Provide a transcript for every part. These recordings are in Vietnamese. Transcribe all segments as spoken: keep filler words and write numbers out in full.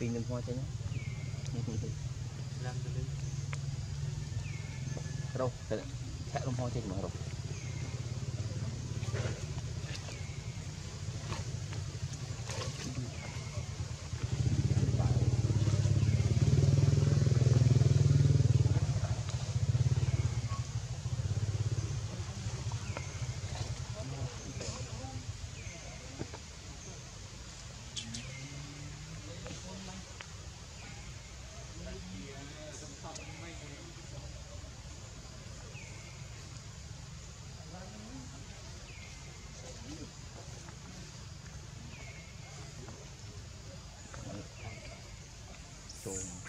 pin lên hoa cho nhé. Đâu, chạy lên hoa trên mà rồi. Terima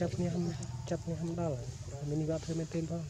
cho kênh Ghiền Mì Gõ Để không chấp nha hâm chấp nha hâm đó là mình gặp thêm tên thôi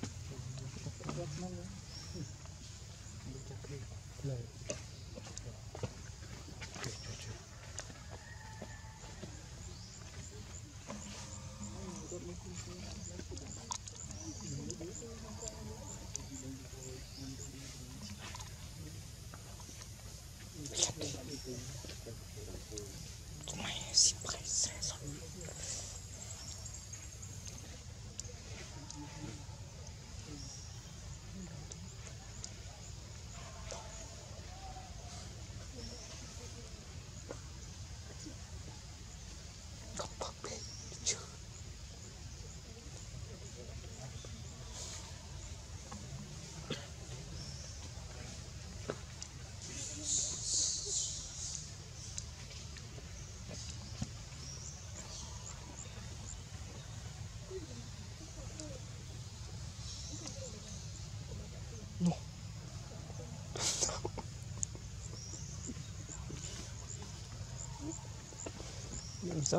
so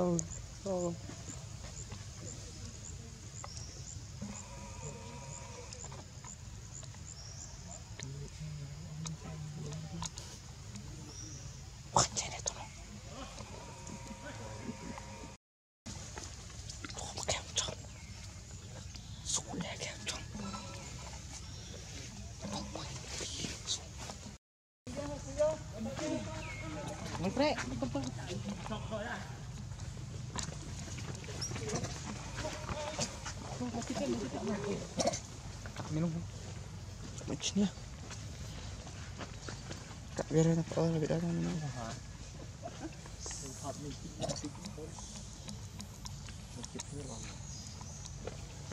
so Macamnya, tak biarkan apa orang lebih dalam minum.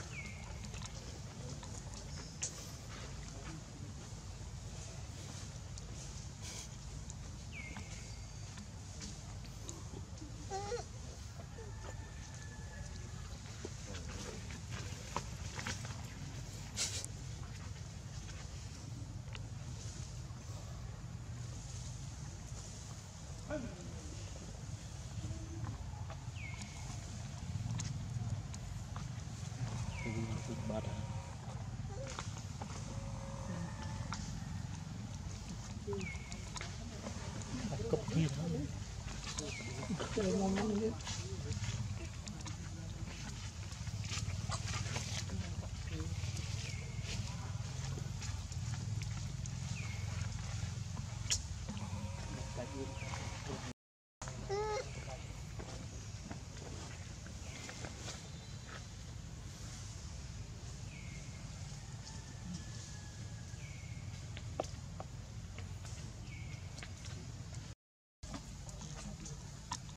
Hãy subscribe cho kênh Ghiền Mì Gõ Để không bỏ lỡ những video hấp dẫn.